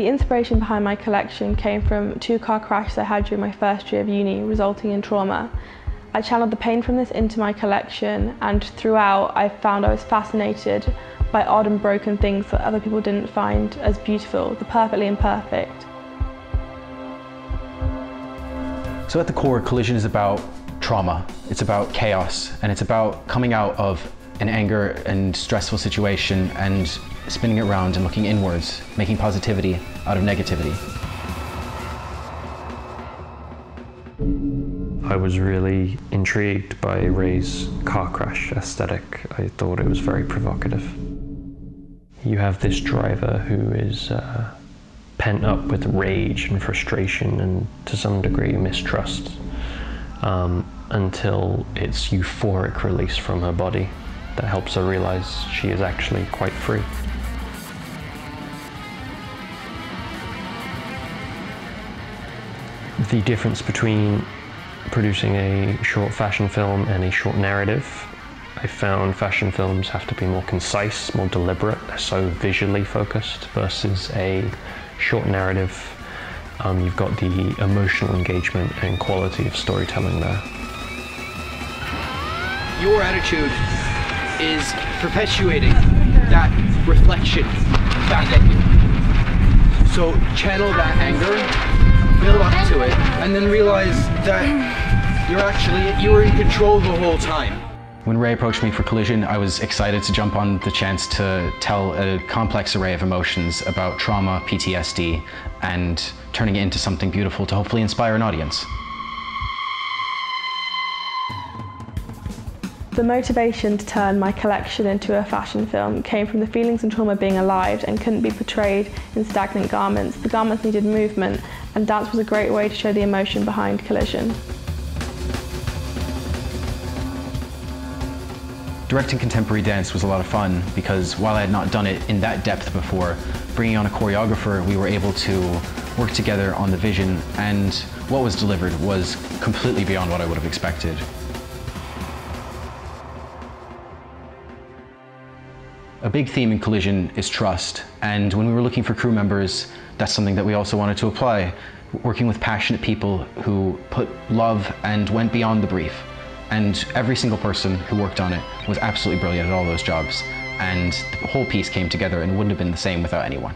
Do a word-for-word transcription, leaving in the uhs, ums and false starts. The inspiration behind my collection came from two car crashes I had during my first year of uni, resulting in trauma. I channeled the pain from this into my collection, and throughout I found I was fascinated by odd and broken things that other people didn't find as beautiful, the perfectly imperfect. So at the core, Collision is about trauma, it's about chaos, and it's about coming out of an anger and stressful situation and spinning it around and looking inwards, making positivity out of negativity. I was really intrigued by Ray's car crash aesthetic. I thought it was very provocative. You have this driver who is uh, pent up with rage and frustration and to some degree mistrust um, until it's euphoric release from her body that helps her realize she is actually quite free. The difference between producing a short fashion film and a short narrative, I found fashion films have to be more concise, more deliberate, they're so visually focused versus a short narrative, um, you've got the emotional engagement and quality of storytelling there. Your attitude is perpetuating that reflection back at you. So channel that anger, build up to it, and then realize that you're actually, you were in control the whole time. When Ray approached me for Collision, I was excited to jump on the chance to tell a complex array of emotions about trauma, P T S D, and turning it into something beautiful to hopefully inspire an audience. The motivation to turn my collection into a fashion film came from the feelings and trauma being alive and couldn't be portrayed in stagnant garments. The garments needed movement, and dance was a great way to show the emotion behind Collision. Directing contemporary dance was a lot of fun because while I had not done it in that depth before, bringing on a choreographer, we were able to work together on the vision, and what was delivered was completely beyond what I would have expected. A big theme in Collision is trust, and when we were looking for crew members, that's something that we also wanted to apply, working with passionate people who put love and went beyond the brief. And every single person who worked on it was absolutely brilliant at all those jobs. And the whole piece came together and wouldn't have been the same without anyone.